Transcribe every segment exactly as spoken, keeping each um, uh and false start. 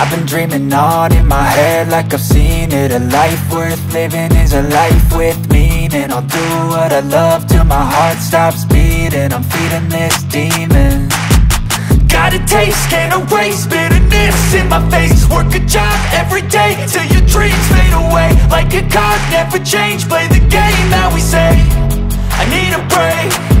I've been dreaming on in my head like I've seen it. A life worth living is a life with meaning. I'll do what I love till my heart stops beating. I'm feeding this demon. Got a taste, can't erase bitterness in my face. Work a job every day till your dreams fade away. Like a card, never change, play the game that we say. I need a break.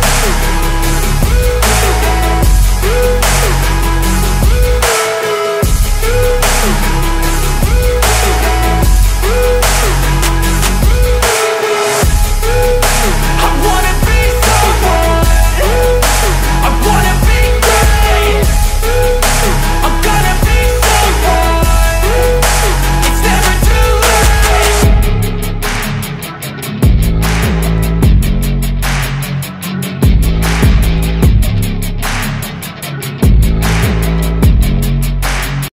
on.